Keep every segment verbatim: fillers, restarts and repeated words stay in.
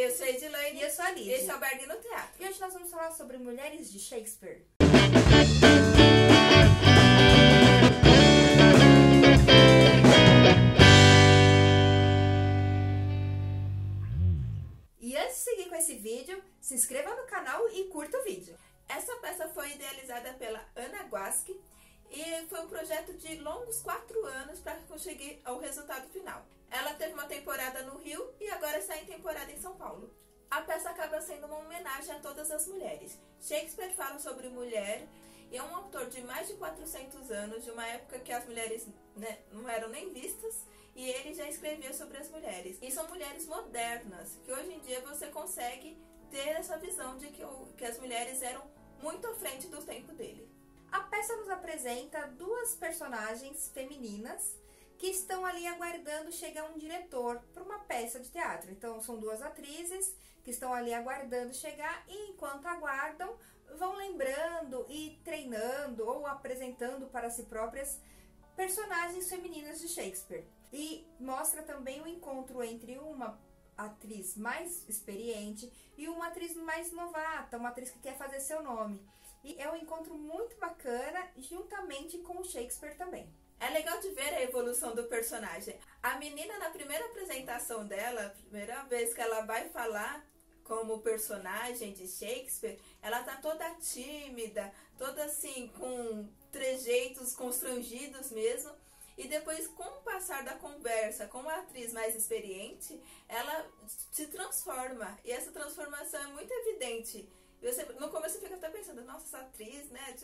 Eu sou a Edilaine e eu sou a Lídia. Esse é o Berg no Teatro. E hoje nós vamos falar sobre Mulheres de Shakespeare. E antes de seguir com esse vídeo, se inscreva no canal e curta o vídeo. Essa peça foi idealizada pela Ana Guasque e foi um projeto de longos quatro anos para conseguir o resultado final. Ela teve uma temporada no Rio e agora está em temporada em São Paulo. A peça acaba sendo uma homenagem a todas as mulheres. Shakespeare fala sobre mulher e é um autor de mais de quatrocentos anos, de uma época que as mulheres, né, não eram nem vistas, e ele já escrevia sobre as mulheres. E são mulheres modernas, que hoje em dia você consegue ter essa visão de que, que as mulheres eram muito à frente do tempo dele. A peça nos apresenta duas personagens femininas que estão ali aguardando chegar um diretor para uma peça de teatro. Então, são duas atrizes que estão ali aguardando chegar e, enquanto aguardam, vão lembrando e treinando ou apresentando para si próprias personagens femininas de Shakespeare. E mostra também o encontro entre uma atriz mais experiente e uma atriz mais novata, uma atriz que quer fazer seu nome. E é um encontro muito bacana, juntamente com o Shakespeare também. É legal de ver a evolução do personagem. A menina, na primeira apresentação dela, a primeira vez que ela vai falar como personagem de Shakespeare, ela tá toda tímida, toda assim, com trejeitos constrangidos mesmo. E depois, com o passar da conversa com a atriz mais experiente, ela se transforma. E essa transformação é muito evidente. Você, no começo você fica até pensando, nossa, essa atriz, né?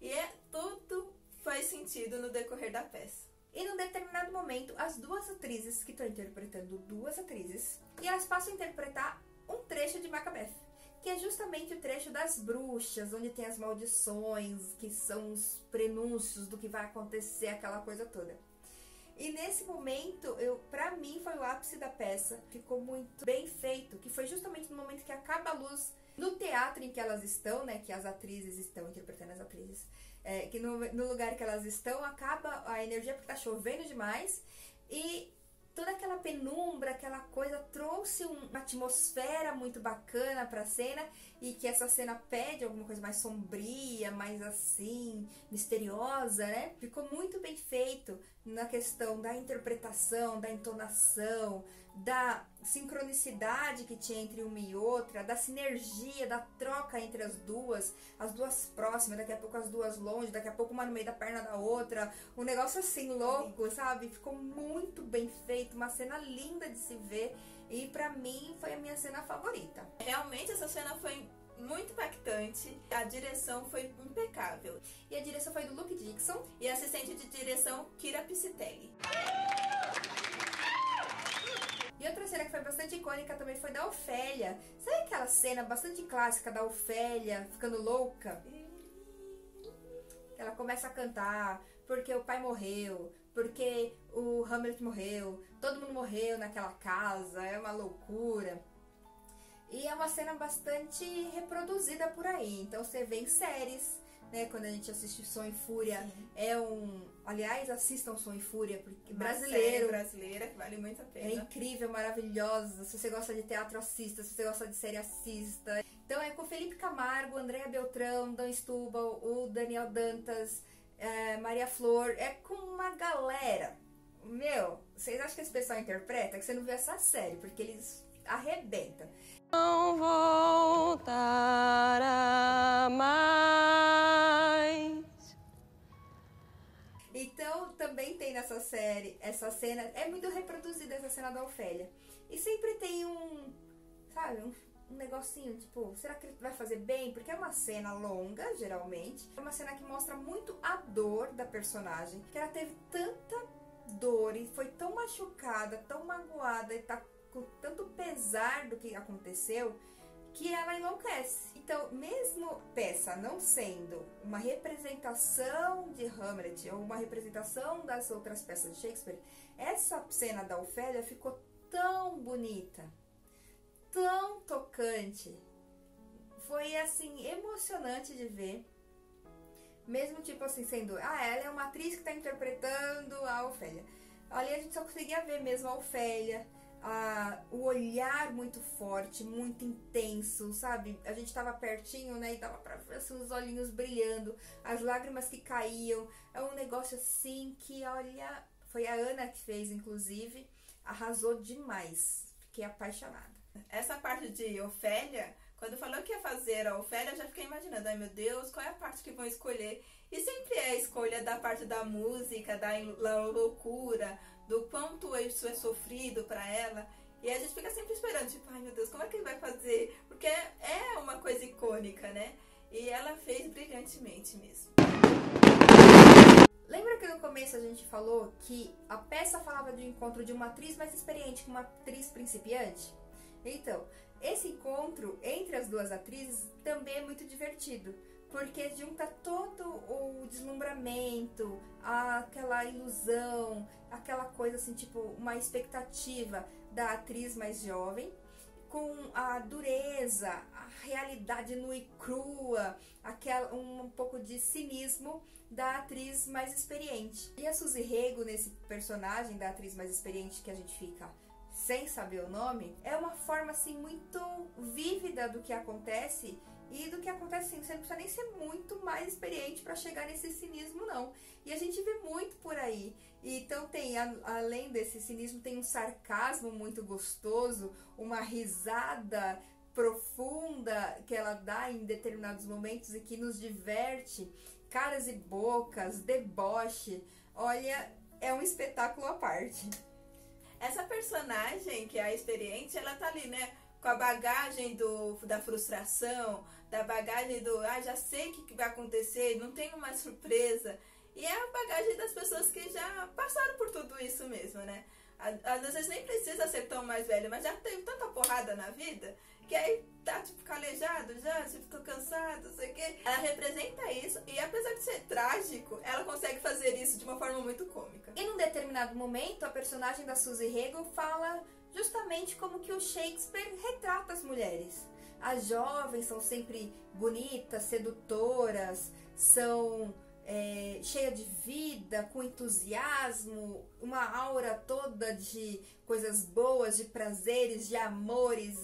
E é, tudo faz sentido no decorrer da peça. E num determinado momento, as duas atrizes, que estão interpretando duas atrizes, e elas passam a interpretar um trecho de Macbeth, que é justamente o trecho das bruxas, onde tem as maldições, que são os prenúncios do que vai acontecer, aquela coisa toda. E nesse momento, eu, pra mim, foi o ápice da peça, ficou muito bem feito, que foi justamente no momento que acaba a luz no teatro em que elas estão, né, que as atrizes estão interpretando as atrizes, é, que no, no lugar que elas estão, acaba a energia porque tá chovendo demais, e toda aquela penumbra, aquela coisa, trouxe uma atmosfera muito bacana pra cena, e que essa cena pede alguma coisa mais sombria, mais assim, misteriosa, né? Ficou muito bem feito na questão da interpretação, da entonação, da sincronicidade que tinha entre uma e outra, da sinergia, da troca entre as duas, as duas próximas, daqui a pouco as duas longe, daqui a pouco uma no meio da perna da outra, um negócio assim louco, sabe? Ficou muito bem feito, uma cena linda de se ver e pra mim foi a minha cena favorita. Realmente essa cena foi muito impactante, a direção foi impecável. E a direção foi do Luke Dixon e a assistente de direção Kira Piscitelli. E outra cena que foi bastante icônica também foi da Ofélia. Sabe aquela cena bastante clássica da Ofélia ficando louca? Ela começa a cantar porque o pai morreu, porque o Hamlet morreu, todo mundo morreu naquela casa, é uma loucura. E é uma cena bastante reproduzida por aí, então você vê em séries, né, quando a gente assiste Sonho e Fúria. Sim. É um... Aliás, assistam Sonho e Fúria, porque brasileiro, brasileira, que vale muito a pena. É incrível, maravilhosa. Se você gosta de teatro, assista. Se você gosta de série, assista. Então é com Felipe Camargo, Andréa Beltrão, Don Stubble, o Daniel Dantas, é, Maria Flor. É com uma galera. Meu, vocês acham que esse pessoal interpreta? Que você não viu essa série, porque eles arrebentam. Não voltará mais. Então, também tem nessa série, essa cena, é muito reproduzida essa cena da Ofélia. E sempre tem um, sabe, um, um negocinho, tipo, será que vai fazer bem? Porque é uma cena longa, geralmente. É uma cena que mostra muito a dor da personagem, que ela teve tanta dor e foi tão machucada, tão magoada e tá com tanto pesar do que aconteceu, que ela enlouquece. Então, mesmo peça não sendo uma representação de Hamlet ou uma representação das outras peças de Shakespeare, essa cena da Ofélia ficou tão bonita, tão tocante, foi assim emocionante de ver, mesmo tipo assim sendo, ah, ela é uma atriz que está interpretando a Ofélia. Ali a gente só conseguia ver mesmo a Ofélia, ah, o olhar muito forte, muito intenso, sabe? A gente tava pertinho, né? E dava pra ver assim, os olhinhos brilhando, as lágrimas que caíam. É um negócio assim que, olha... Foi a Ana que fez, inclusive. Arrasou demais. Fiquei apaixonada. Essa parte de Ofélia... Quando falou que ia fazer a Ofélia, eu já fiquei imaginando, ai meu Deus, qual é a parte que vão escolher? E sempre é a escolha da parte da música, da, da loucura, do quanto isso é sofrido pra ela. E a gente fica sempre esperando, tipo, ai meu Deus, como é que ele vai fazer? Porque é uma coisa icônica, né? E ela fez brilhantemente mesmo. Lembra que no começo a gente falou que a peça falava de um encontro de uma atriz mais experiente com uma atriz principiante? Então... Esse encontro entre as duas atrizes também é muito divertido, porque junta todo o deslumbramento, aquela ilusão, aquela coisa assim, tipo, uma expectativa da atriz mais jovem, com a dureza, a realidade nua e crua, aquela, um, um pouco de cinismo da atriz mais experiente. E a Suzy Rêgo, nesse personagem da atriz mais experiente que a gente fica... sem saber o nome, é uma forma assim muito vívida do que acontece e do que acontece assim, você não precisa nem ser muito mais experiente para chegar nesse cinismo não, e a gente vê muito por aí. Então tem, a, além desse cinismo, tem um sarcasmo muito gostoso, uma risada profunda que ela dá em determinados momentos e que nos diverte, caras e bocas, deboche, olha, é um espetáculo à parte. Essa personagem, que é a experiente, ela tá ali, né, com a bagagem do, da frustração, da bagagem do, ah, já sei o que vai acontecer, não tenho mais surpresa. E é a bagagem das pessoas que já passaram por tudo isso mesmo, né? Às vezes nem precisa ser tão mais velho, mas já teve tanta porrada na vida, que aí tá, tipo, calejado já, tipo, tô cansado, sei o quê. Ela representa isso e, apesar de ser trágico, ela consegue fazer isso de uma forma muito cômica. E num determinado momento, a personagem da Suzy Rêgo fala justamente como que o Shakespeare retrata as mulheres. As jovens são sempre bonitas, sedutoras, são... É, cheia de vida, com entusiasmo, uma aura toda de coisas boas, de prazeres, de amores,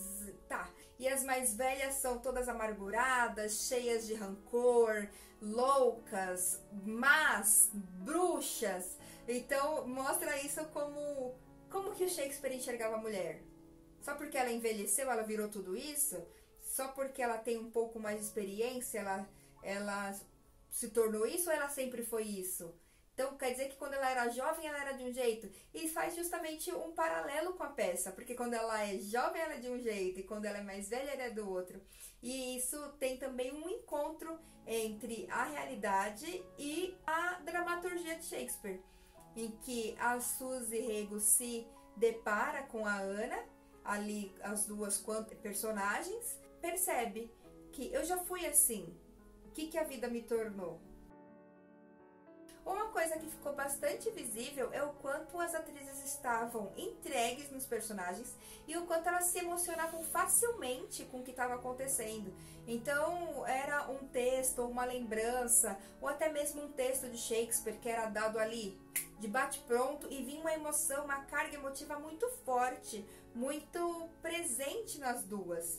tá. E as mais velhas são todas amarguradas, cheias de rancor, loucas, más, bruxas. Então mostra isso como, como que o Shakespeare enxergava a mulher. Só porque ela envelheceu, ela virou tudo isso? Só porque ela tem um pouco mais de experiência, ela... ela se tornou isso ou ela sempre foi isso? Então quer dizer que quando ela era jovem ela era de um jeito, e faz justamente um paralelo com a peça, porque quando ela é jovem ela é de um jeito e quando ela é mais velha ela é do outro. E isso tem também um encontro entre a realidade e a dramaturgia de Shakespeare, em que a Suzy Rêgo se depara com a Ana, ali as duas quanto personagens, percebe que eu já fui assim. O que, que a vida me tornou? Uma coisa que ficou bastante visível é o quanto as atrizes estavam entregues nos personagens e o quanto elas se emocionavam facilmente com o que estava acontecendo. Então era um texto, uma lembrança, ou até mesmo um texto de Shakespeare que era dado ali de bate-pronto e vinha uma emoção, uma carga emotiva muito forte, muito presente nas duas.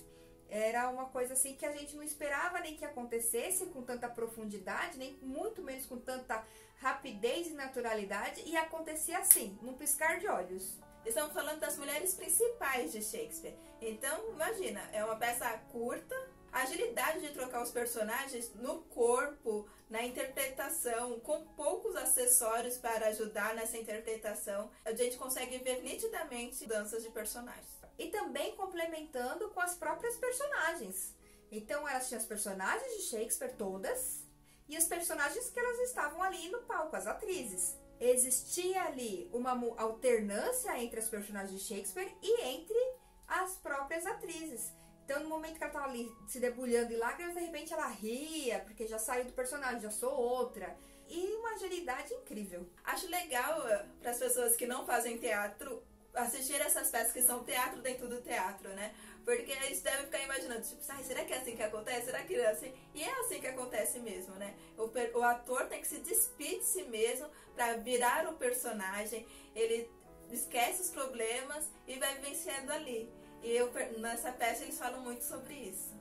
Era uma coisa assim que a gente não esperava nem que acontecesse com tanta profundidade, nem muito menos com tanta rapidez e naturalidade, e acontecia assim, num piscar de olhos. Estamos falando das mulheres principais de Shakespeare. Então, imagina, é uma peça curta, a agilidade de trocar os personagens no corpo, na interpretação, com poucos acessórios para ajudar nessa interpretação, a gente consegue ver nitidamente mudanças de personagens. E também complementando com as próprias personagens. Então elas tinham as personagens de Shakespeare todas e os personagens que elas estavam ali no palco, as atrizes. Existia ali uma alternância entre as personagens de Shakespeare e entre as próprias atrizes. Então no momento que ela estava ali se debulhando em lágrimas, de repente ela ria, porque já saiu do personagem, já sou outra. E uma agilidade incrível. Acho legal para as pessoas que não fazem teatro assistir essas peças que são teatro dentro do teatro, né? Porque eles devem ficar imaginando, tipo, ah, será que é assim que acontece? Será que é assim? E é assim que acontece mesmo, né? O, o ator tem que se despir de si mesmo para virar o personagem. Ele esquece os problemas e vai vivenciando ali. E eu, nessa peça eles falam muito sobre isso.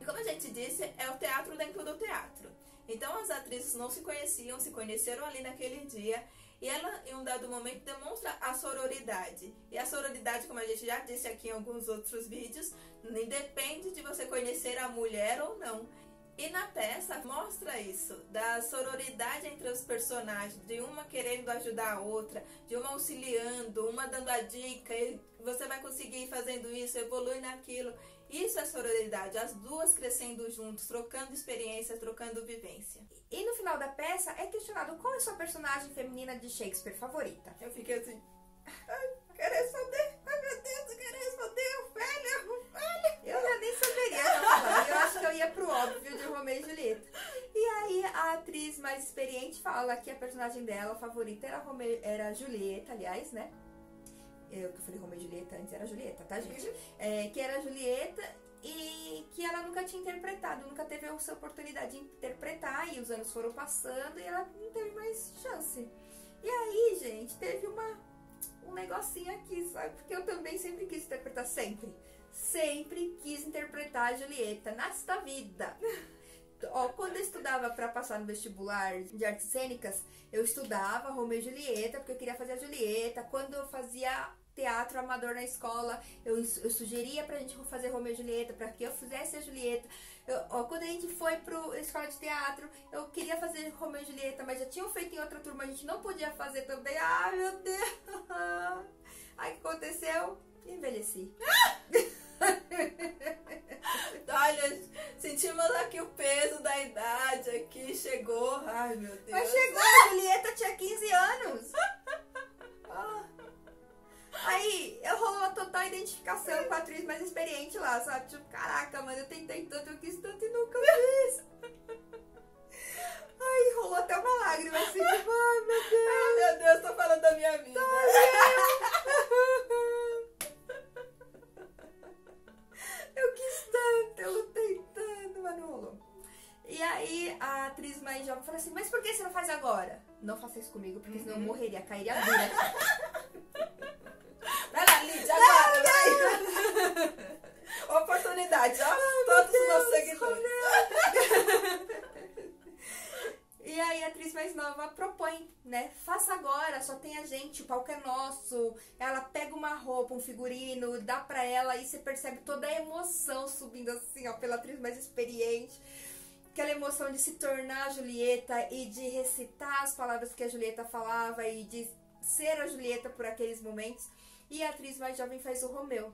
E como a gente disse, é o teatro dentro do teatro. Então as atrizes não se conheciam, se conheceram ali naquele dia. E ela, em um dado momento, demonstra a sororidade. E a sororidade, como a gente já disse aqui em alguns outros vídeos, independe de você conhecer a mulher ou não. E na peça mostra isso, da sororidade entre os personagens, de uma querendo ajudar a outra, de uma auxiliando, uma dando a dica, e você vai conseguir fazendo isso, evolui naquilo. Isso é sororidade, as duas crescendo juntos, trocando experiência, trocando vivência. E no final da peça é questionado qual é a sua personagem feminina de Shakespeare favorita. Eu fiquei assim, ai, quero responder, ai meu Deus, eu quero responder, Ofélia, Ofélia. Eu já nem saberia, não, eu acho que eu ia pro óbvio de Romeu e Julieta. E aí a atriz mais experiente fala que a personagem dela favorita era, Romeu, era Julieta, aliás, né? Eu que falei Romeu e Julieta antes, era Julieta, tá gente? É, que era Julieta e que ela nunca tinha interpretado, nunca teve a sua oportunidade de interpretar, e os anos foram passando e ela não teve mais chance. E aí, gente, teve uma, um negocinho aqui, sabe? Porque eu também sempre quis interpretar, sempre, sempre quis interpretar a Julieta, nesta vida. Ó, quando eu estudava para passar no vestibular de artes cênicas, eu estudava Romeu e Julieta, porque eu queria fazer a Julieta. Quando eu fazia teatro amador na escola, eu, eu sugeria pra gente fazer Romeu e Julieta, pra que eu fizesse a Julieta. Eu, ó, quando a gente foi pra escola de teatro, eu queria fazer Romeu e Julieta, mas já tinham feito em outra turma, a gente não podia fazer também. Ai, meu Deus! Aí o que aconteceu? Envelheci. Olha, sentimos aqui o peso da idade, aqui chegou. Ai, meu Deus. Mas chegou, a Julieta tinha quinze anos. Ah. Aí, eu rolou uma total identificação com a atriz mais experiente lá, sabe? Tipo, caraca, mano, eu tentei tanto, eu quis tanto e nunca fiz. Aí, rolou até uma lágrima, assim, tipo, ai, oh, meu Deus. Ai, meu Deus, tô falando da minha vida. Eu quis tanto, eu lutei tanto, mas não rolou. E aí a atriz mais jovem falou assim, mas por que você não faz agora? Não faça isso comigo, porque senão eu morreria, cairia dura aqui. Vai lá, Lídia, agora, vai! vai. Oportunidade, ó, oh, todos os nossos seguidores. E aí a atriz mais nova propõe, né? Faça agora, só tem a gente, o palco é nosso. Ela pega uma roupa, um figurino, dá pra ela e você percebe toda a emoção subindo assim, ó, pela atriz mais experiente. Aquela emoção de se tornar a Julieta e de recitar as palavras que a Julieta falava e de ser a Julieta por aqueles momentos. E a atriz mais jovem faz o Romeu.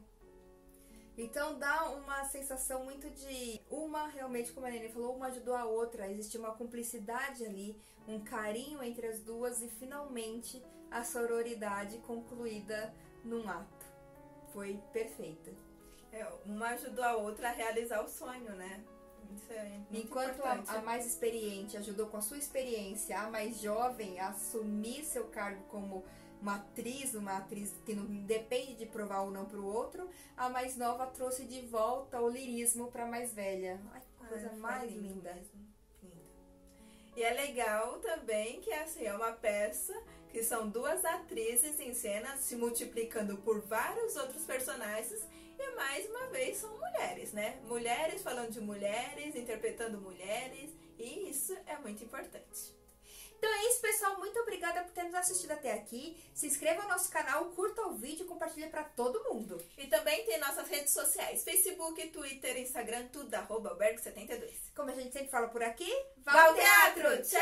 Então dá uma sensação muito de... Uma, realmente, como a Nenê falou, uma ajudou a outra. Existe uma cumplicidade ali, um carinho entre as duas e, finalmente, a sororidade concluída num ato. Foi perfeita. É, uma ajudou a outra a realizar o sonho, né? Isso é muito Enquanto a, a mais experiente ajudou com a sua experiência, a mais jovem a assumir seu cargo como... uma atriz, uma atriz que não depende de provar ou não para o outro, a mais nova trouxe de volta o lirismo para a mais velha. Ai, que coisa Ai, mais linda. linda. E é legal também que assim, é uma peça que são duas atrizes em cena se multiplicando por vários outros personagens e mais uma vez são mulheres, né? Mulheres falando de mulheres, interpretando mulheres, e isso é muito importante. Então é isso, pessoal. Muito obrigada por ter nos assistido até aqui. Se inscreva no nosso canal, curta o vídeo e compartilha para todo mundo. E também tem nossas redes sociais, Facebook, Twitter, Instagram, tudo arroba albergo setenta e dois. Como a gente sempre fala por aqui, vá ao teatro! Tchau!